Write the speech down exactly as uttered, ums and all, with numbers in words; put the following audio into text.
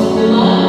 the Lord.